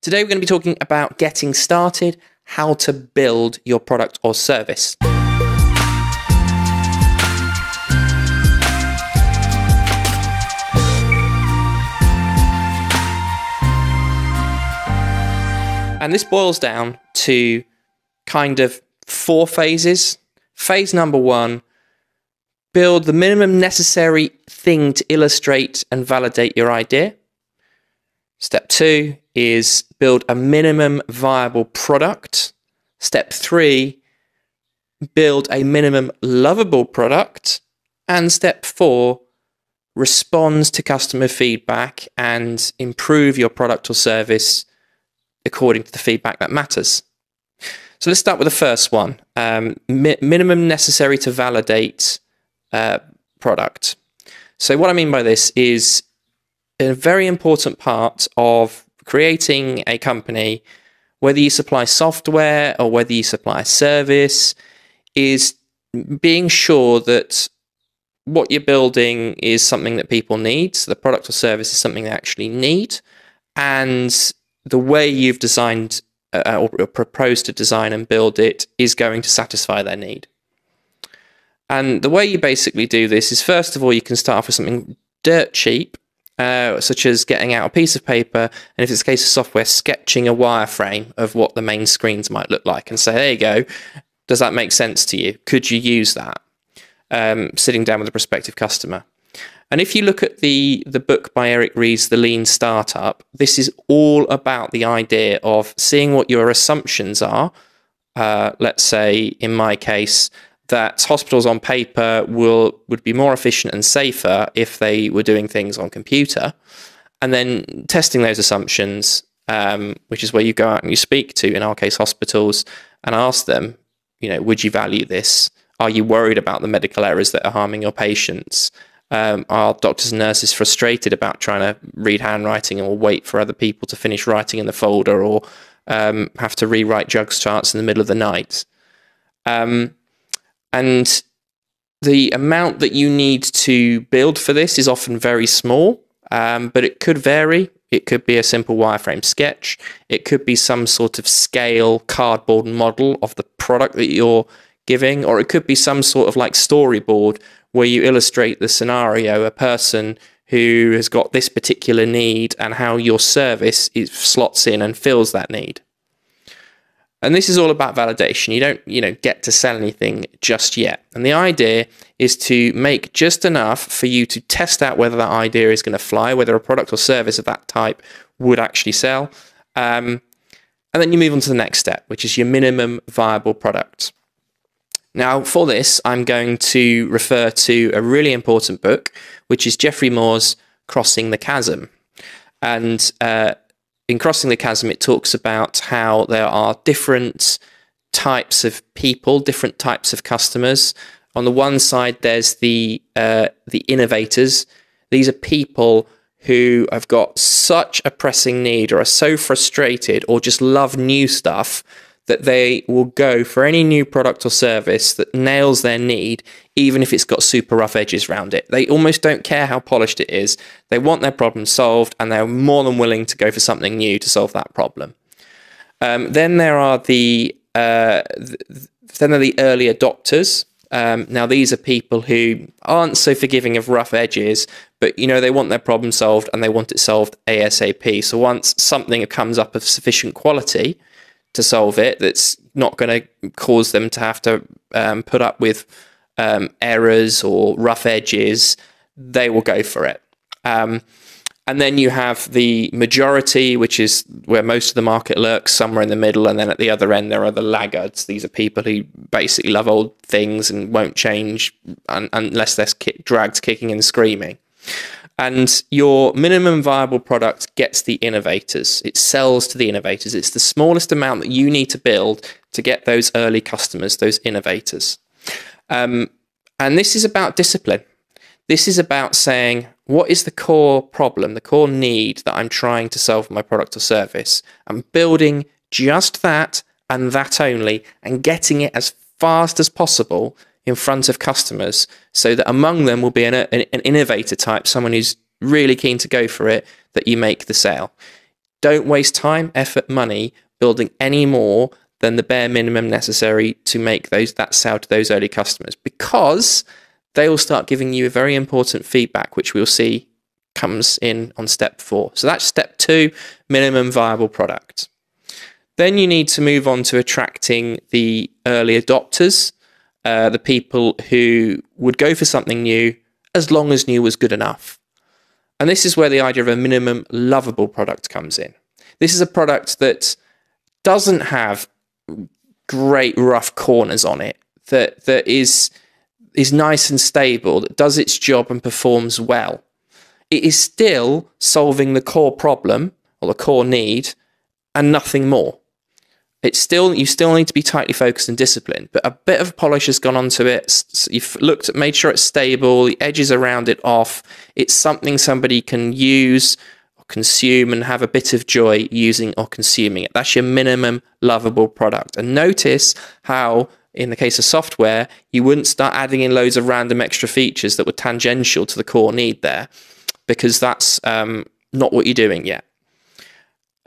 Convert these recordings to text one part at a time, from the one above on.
Today we're going to be talking about getting started, how to build your product or service. And this boils down to kind of four phases. Phase number one, build the minimum necessary thing to illustrate and validate your idea. Step two is build a minimum viable product. Step three, build a minimum lovable product. And step four, respond to customer feedback and improve your product or service according to the feedback that matters. So let's start with the first one, minimum necessary to validate product. So what I mean by this is a very important part of creating a company, whether you supply software or whether you supply a service, is being sure that what you're building is something that people need. So the product or service is something they actually need. And the way you've designed or proposed to design and build it is going to satisfy their need. And the way you basically do this is, first of all, you can start off with something dirt cheap, such as getting out a piece of paper, and if it's a case of software, sketching a wireframe of what the main screens might look like and say, there you go, does that make sense to you? Could you use that? Sitting down with a prospective customer. And if you look at the book by Eric Ries, The Lean Startup, this is all about the idea of seeing what your assumptions are. Let's say, in my case, that hospitals on paper would be more efficient and safer if they were doing things on computer. And then testing those assumptions, which is where you go out and you speak to, in our case, hospitals, and ask them, you know, would you value this? Are you worried about the medical errors that are harming your patients? Are doctors and nurses frustrated about trying to read handwriting or wait for other people to finish writing in the folder, or have to rewrite drug charts in the middle of the night? And the amount that you need to build for this is often very small, but it could vary. It could be a simple wireframe sketch. It could be some sort of scale cardboard model of the product that you're giving, or it could be some sort of like storyboard where you illustrate the scenario, a person who has got this particular need and how your service slots in and fills that need. And this is all about validation. You don't, get to sell anything just yet. And the idea is to make just enough for you to test out whether that idea is going to fly, whether a product or service of that type would actually sell. And then you move on to the next step, which is your minimum viable product. Now, for this, I'm going to refer to a really important book, which is Geoffrey Moore's Crossing the Chasm. And in Crossing the Chasm, it talks about how there are different types of people, different types of customers. On the one side, there's the innovators. These are people who have got such a pressing need, or are so frustrated, or just love new stuff, that they will go for any new product or service that nails their need, even if it's got super rough edges around it. They almost don't care how polished it is. They want their problem solved, and they're more than willing to go for something new to solve that problem. Then there are the early adopters. Now, these are people who aren't so forgiving of rough edges, but, they want their problem solved, and they want it solved ASAP. So once something comes up of sufficient quality to solve it, that's not going to cause them to have to put up with errors or rough edges, they will go for it. And then you have the majority, which is where most of the market lurks, somewhere in the middle. And then at the other end, there are the laggards. These are people who basically love old things and won't change unless they're dragged kicking and screaming. And your minimum viable product gets the innovators. It sells to the innovators. It's the smallest amount that you need to build to get those early customers, those innovators. And this is about discipline. This is about saying, what is the core problem, the core need that I'm trying to solve for my product or service? I'm building just that and that only, and getting it as fast as possible in front of customers, so that among them will be an innovator type, someone who's really keen to go for it, that you make the sale. Don't waste time, effort, money building any more than the bare minimum necessary to make that sale to those early customers, because they will start giving you a very important feedback, which we'll see comes in on step 4. So that's step 2, minimum viable product. Then you need to move on to attracting the early adopters, the people who would go for something new as long as new was good enough. And this is where the idea of a minimum lovable product comes in. This is a product that doesn't have great rough corners on it, that is nice and stable, that does its job and performs well. It is still solving the core problem or the core need and nothing more. It's still, you still need to be tightly focused and disciplined, but a bit of polish has gone onto it. So you've looked at, made sure it's stable, the edges around it off. It's something somebody can use or consume and have a bit of joy using or consuming it. That's your minimum lovable product. And notice how, in the case of software, you wouldn't start adding in loads of random extra features that were tangential to the core need there, because that's not what you're doing yet.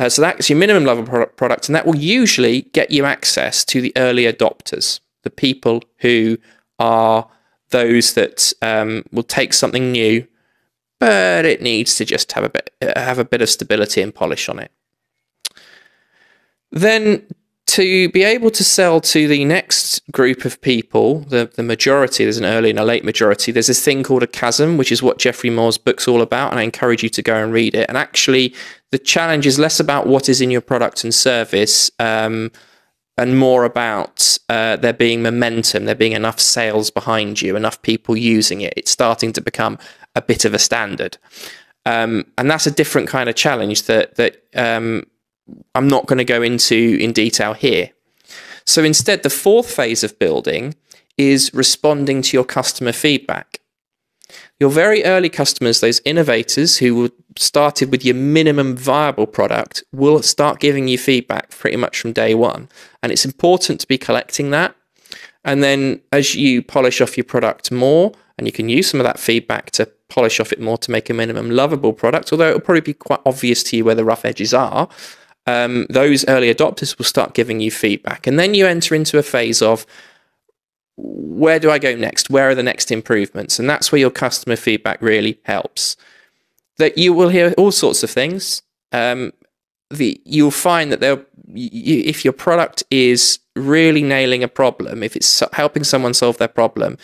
So that's your minimum lovable product, and that will usually get you access to the early adopters, the people who are those that will take something new, but it needs to just have a bit of stability and polish on it. Then, to be able to sell to the next group of people, the majority, there's an early and a late majority, there's this thing called a chasm, which is what Geoffrey Moore's book's all about, and I encourage you to go and read it. And actually, the challenge is less about what is in your product and service and more about there being momentum, there being enough sales behind you, enough people using it. It's starting to become a bit of a standard. And that's a different kind of challenge that I'm not going to go into in detail here. So instead, the 4th phase of building is responding to your customer feedback. Your very early customers, those innovators who started with your minimum viable product, will start giving you feedback pretty much from day 1. And it's important to be collecting that. And then as you polish off your product more, and you can use some of that feedback to polish off it more to make a minimum lovable product, although it'll probably be quite obvious to you where the rough edges are, those early adopters will start giving you feedback. And then you enter into a phase of, where do I go next? Where are the next improvements? And that's where your customer feedback really helps. That you will hear all sorts of things. You'll find that if your product is really nailing a problem, if it's helping someone solve their problem,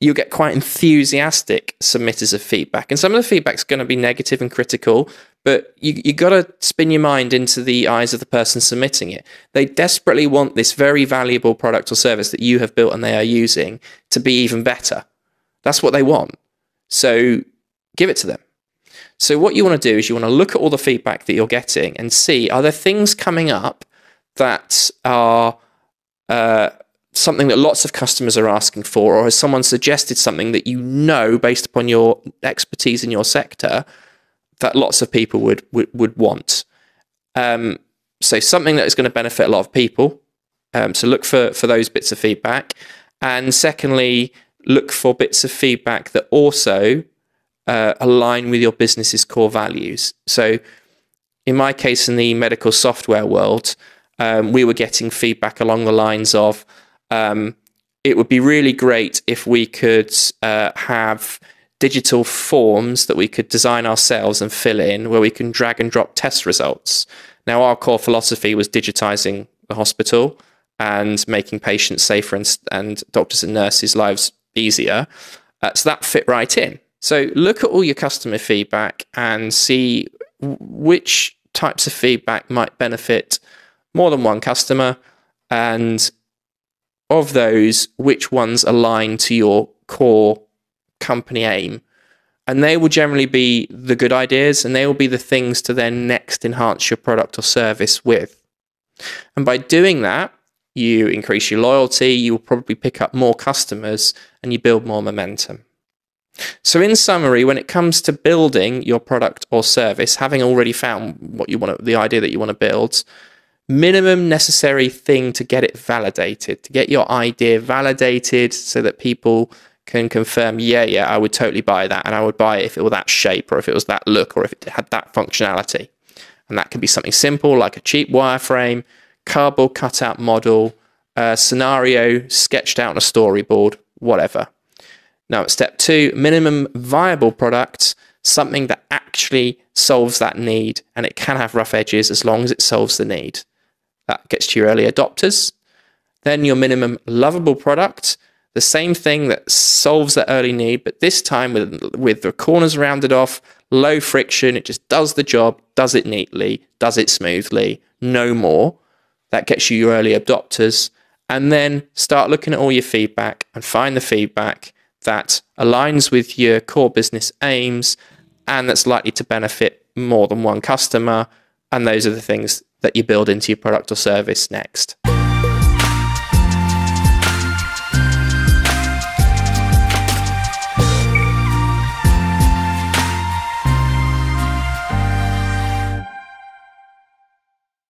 you'll get quite enthusiastic submitters of feedback. And some of the feedback's going to be negative and critical, but you got to spin your mind into the eyes of the person submitting it. They desperately want this very valuable product or service that you have built and they are using to be even better. That's what they want. So give it to them. So what you want to do is you want to look at all the feedback that you're getting and see, are there things coming up that are something that lots of customers are asking for, or has someone suggested something that, you know, based upon your expertise in your sector, that lots of people would want. So something that is going to benefit a lot of people. So look for those bits of feedback. And secondly, look for bits of feedback that also align with your business's core values. So in my case, in the medical software world, we were getting feedback along the lines of, it would be really great if we could have digital forms that we could design ourselves and fill in, where we can drag and drop test results. Now, our core philosophy was digitizing the hospital and making patients safer and doctors and nurses' lives easier. So that fit right in. So look at all your customer feedback and see which types of feedback might benefit more than one customer, and of those, which ones align to your core company aim. And they will generally be the good ideas, and they will be the things to then next enhance your product or service with. And by doing that, you increase your loyalty, you will probably pick up more customers, and you build more momentum. So in summary, when it comes to building your product or service, having already found what you want, the idea that you want to build, minimum necessary thing to get it validated, to get your idea validated so that people can confirm, yeah, I would totally buy that, and I would buy it if it were that shape, or if it was that look, or if it had that functionality. And that can be something simple like a cheap wireframe, cardboard cutout model, scenario sketched out on a storyboard, whatever. Now at step two, minimum viable product, something that actually solves that need, and it can have rough edges as long as it solves the need. That gets to your early adopters. Then your minimum lovable product, the same thing that solves that early need, but this time with the corners rounded off, low friction, it just does the job, does it neatly, does it smoothly, no more. That gets you your early adopters. And then start looking at all your feedback and find the feedback that aligns with your core business aims and that's likely to benefit more than one customer. And those are the things that you build into your product or service next.